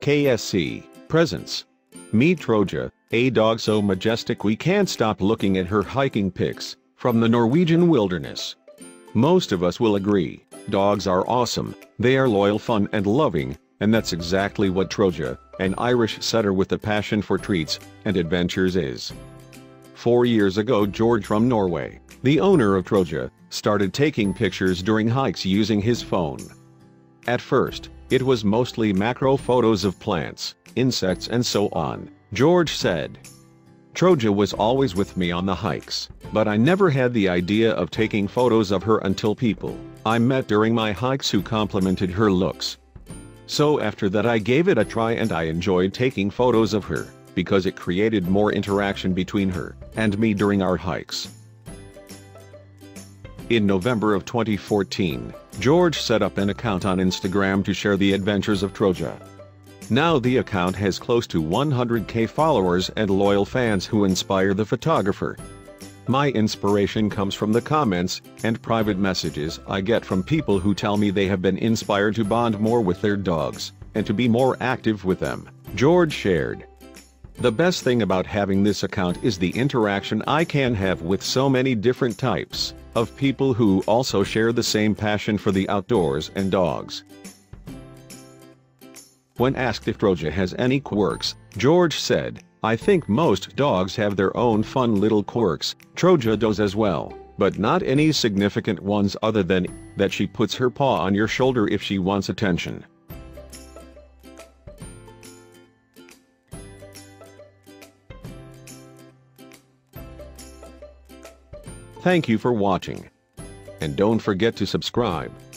KSC presents. Meet Troja, a dog so majestic we can't stop looking at her hiking pics from the Norwegian wilderness. Most of us will agree, dogs are awesome, they are loyal, fun and loving, and that's exactly what Troja, an Irish Setter with a passion for treats and adventures is. 4 years ago, George from Norway, the owner of Troja, started taking pictures during hikes using his phone. At first, it was mostly macro photos of plants, insects and so on, George said. Troja was always with me on the hikes, but I never had the idea of taking photos of her until people I met during my hikes who complimented her looks. So after that I gave it a try and I enjoyed taking photos of her, because it created more interaction between her and me during our hikes. In November of 2014, George set up an account on Instagram to share the adventures of Troja. Now the account has close to 100,000 followers and loyal fans who inspire the photographer. My inspiration comes from the comments and private messages I get from people who tell me they have been inspired to bond more with their dogs and to be more active with them, George shared. The best thing about having this account is the interaction I can have with so many different types of people who also share the same passion for the outdoors and dogs. When asked if Troja has any quirks, George said, "I think most dogs have their own fun little quirks, Troja does as well, but not any significant ones other than that she puts her paw on your shoulder if she wants attention." Thank you for watching. And don't forget to subscribe.